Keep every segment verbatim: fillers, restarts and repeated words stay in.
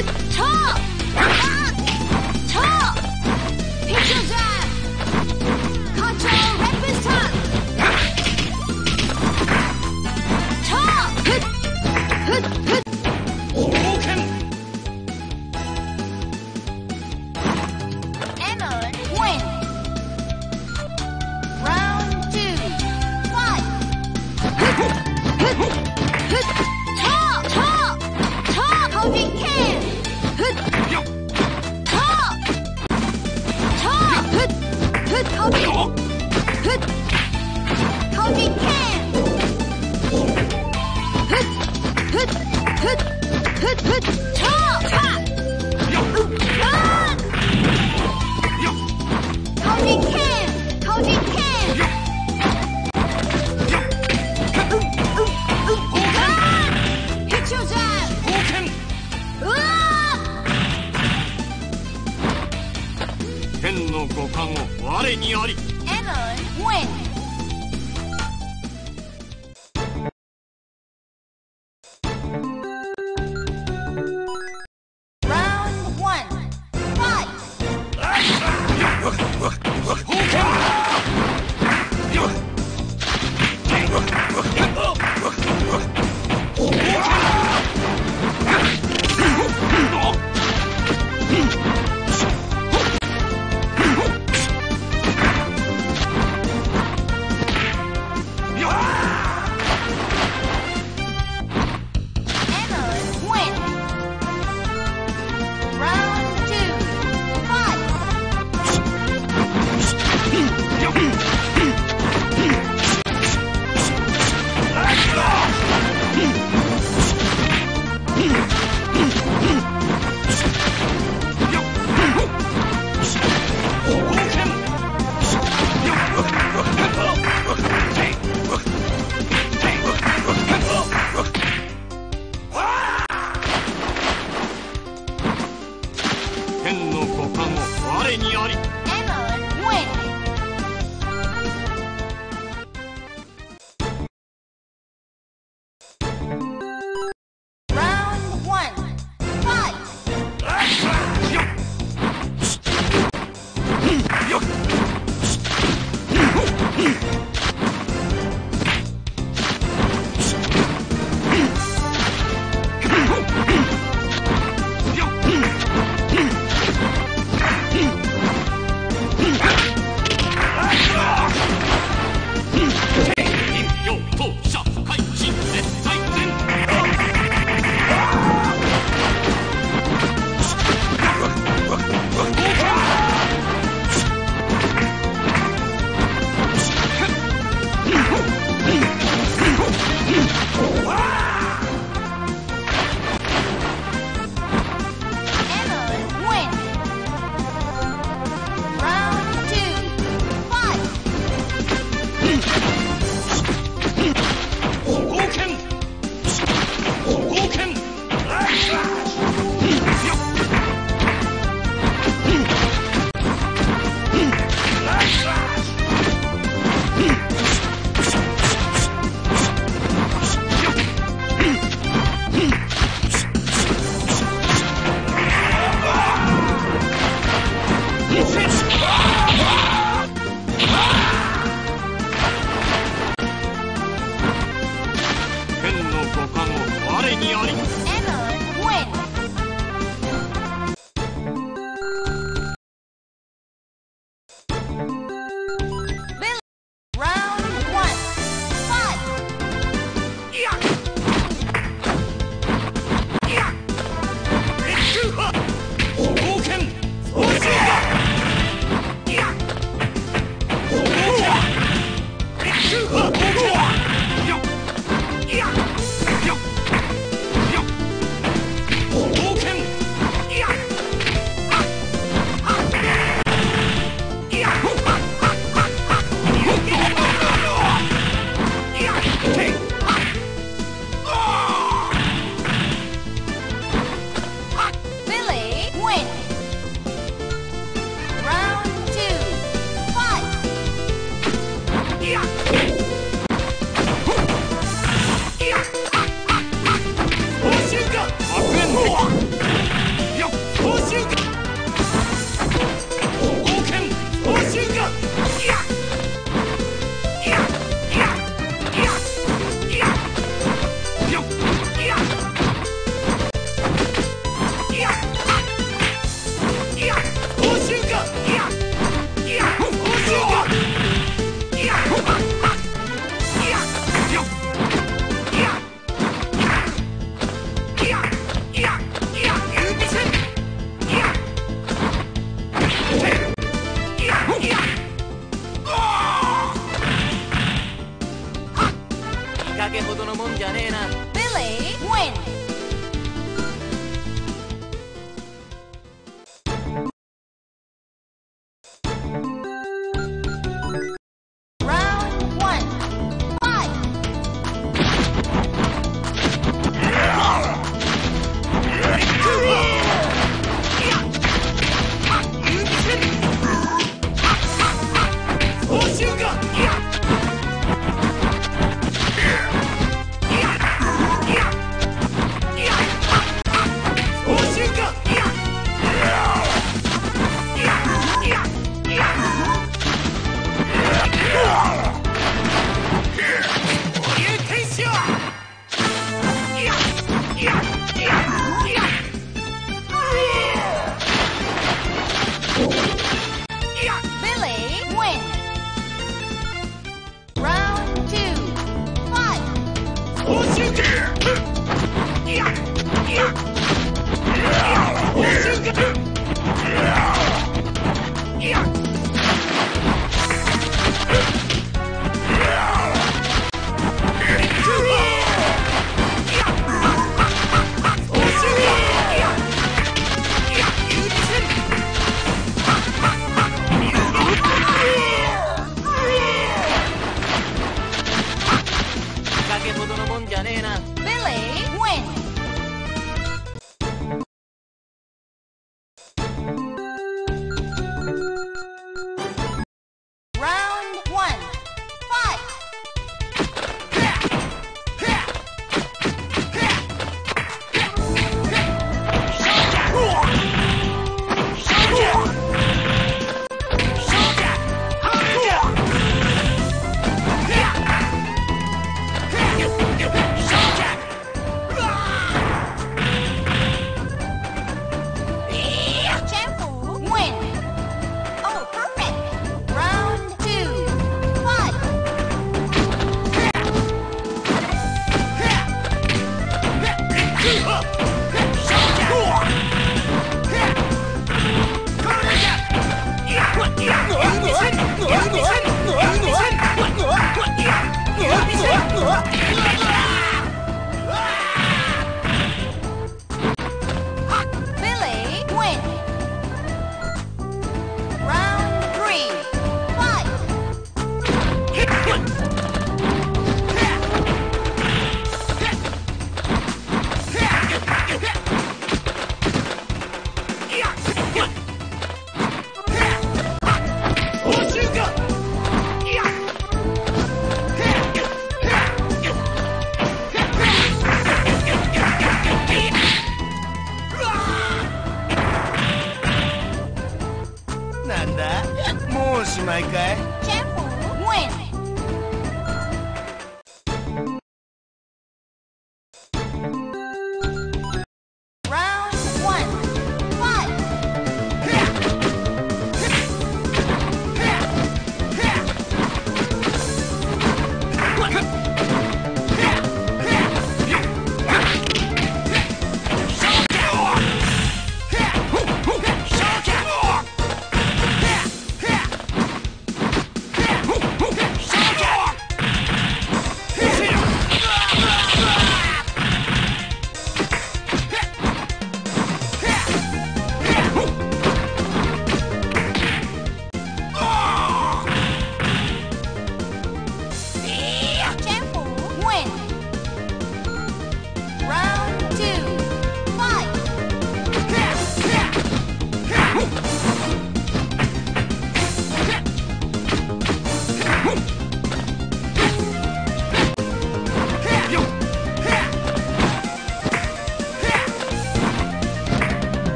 Yo!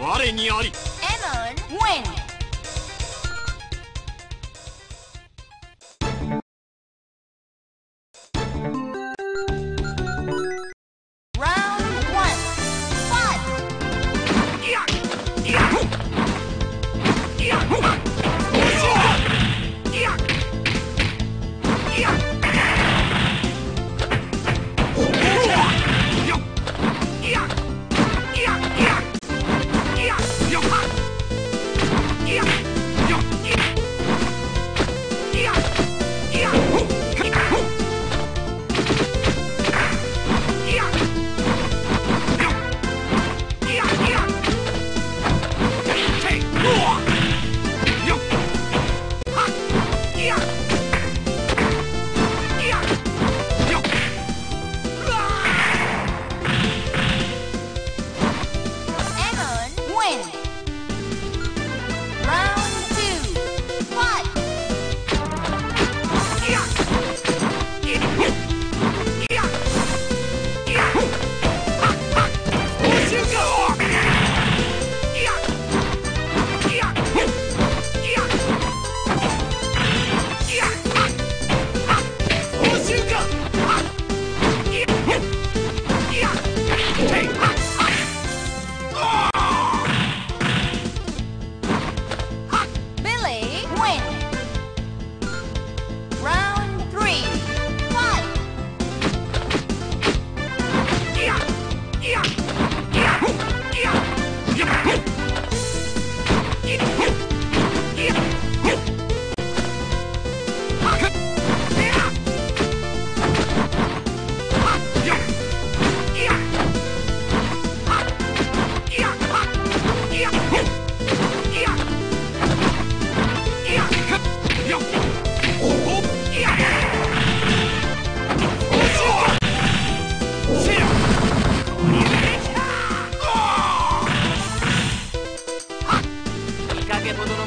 我にあり。 Yo,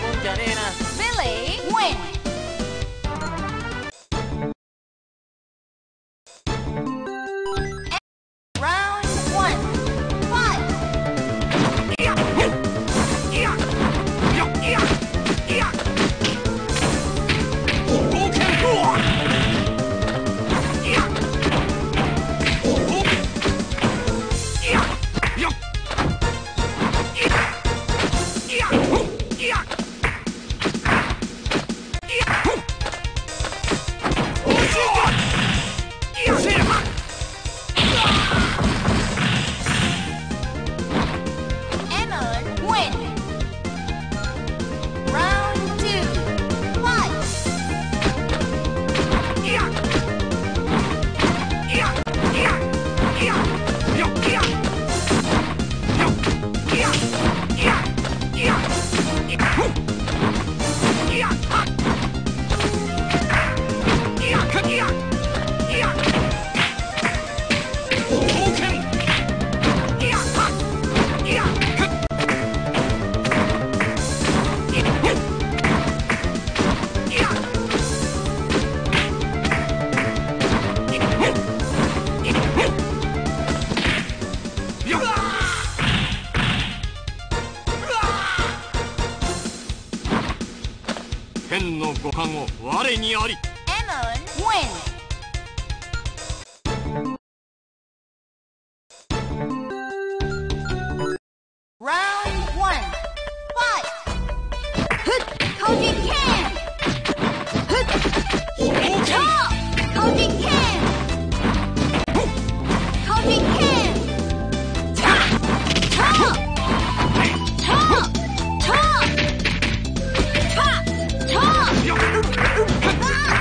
punta arena. Billy wins. Emon wins. Round one, fight. Koji Ken. Koji Ken. Koji Ken. Talk. Talk. Talk. Talk. Talk. Emon wins.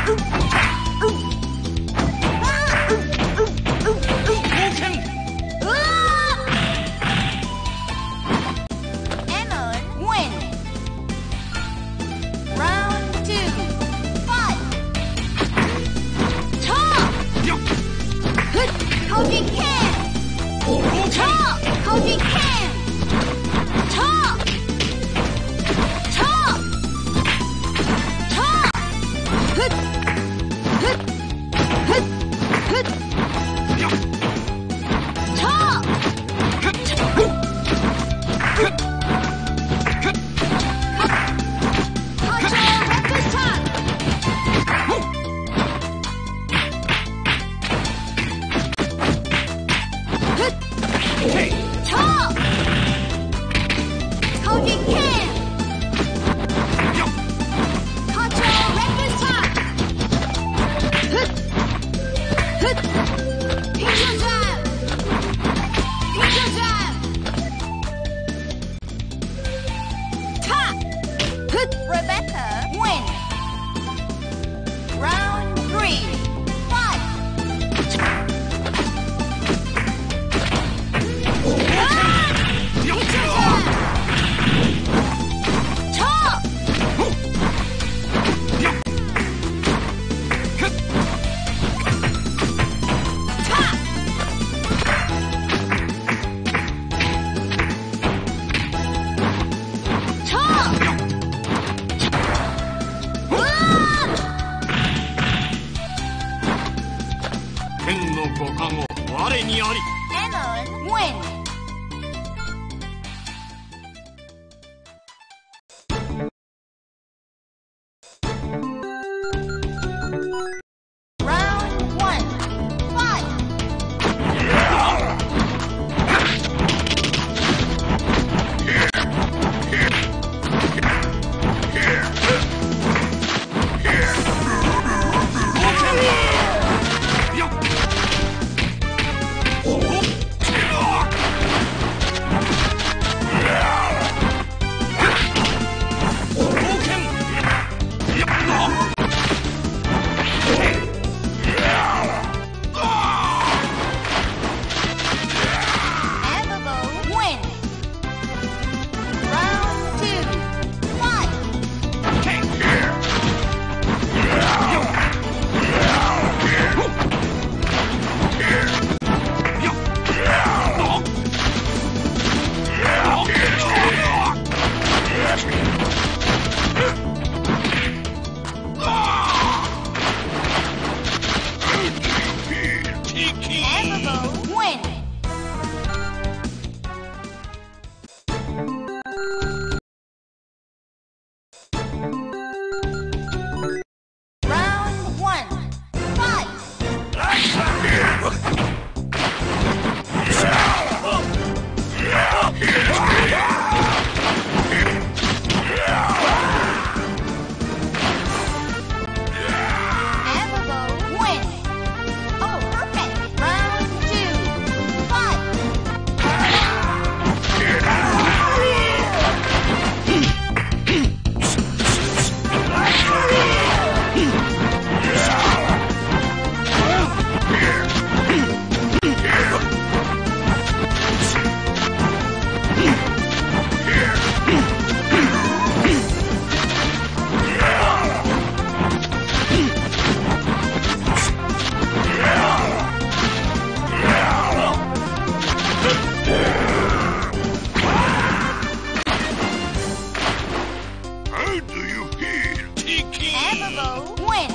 you hear? Tiki! Evo win!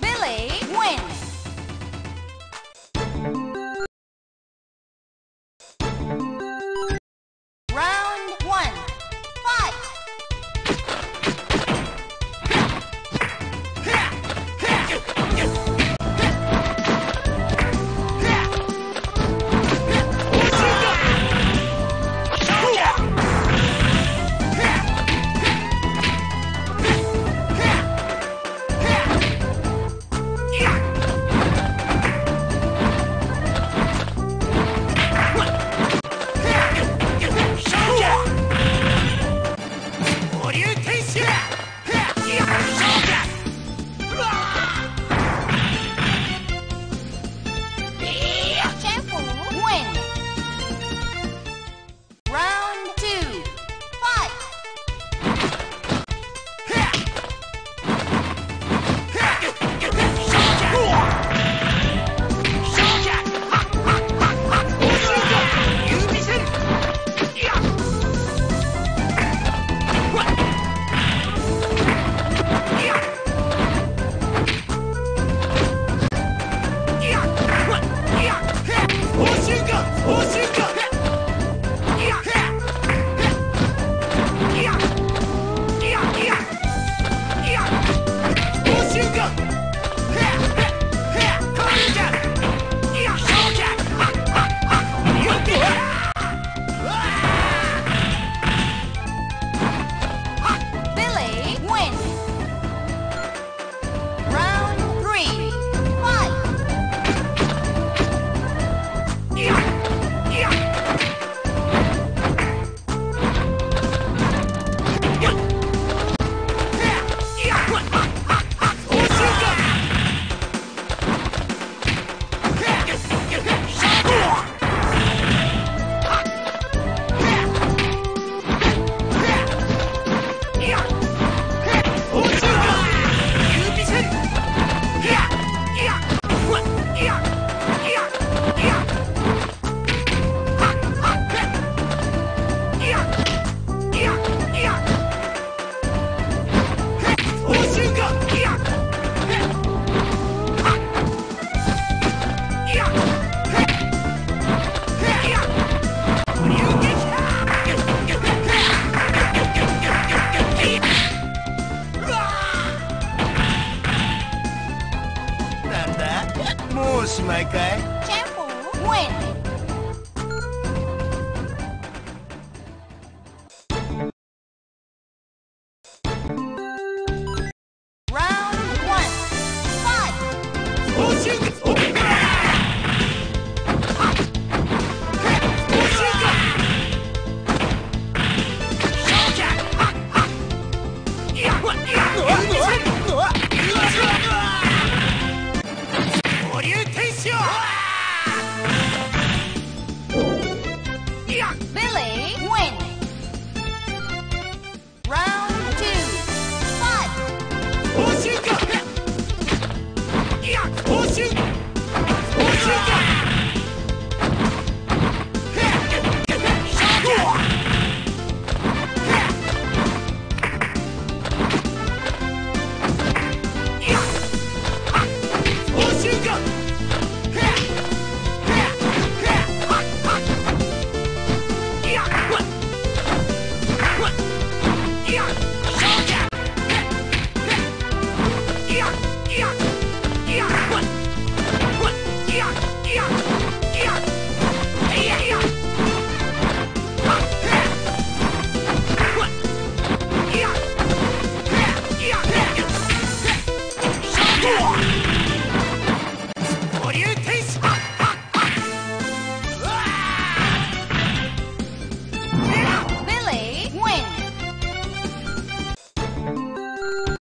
Billy wins.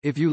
If you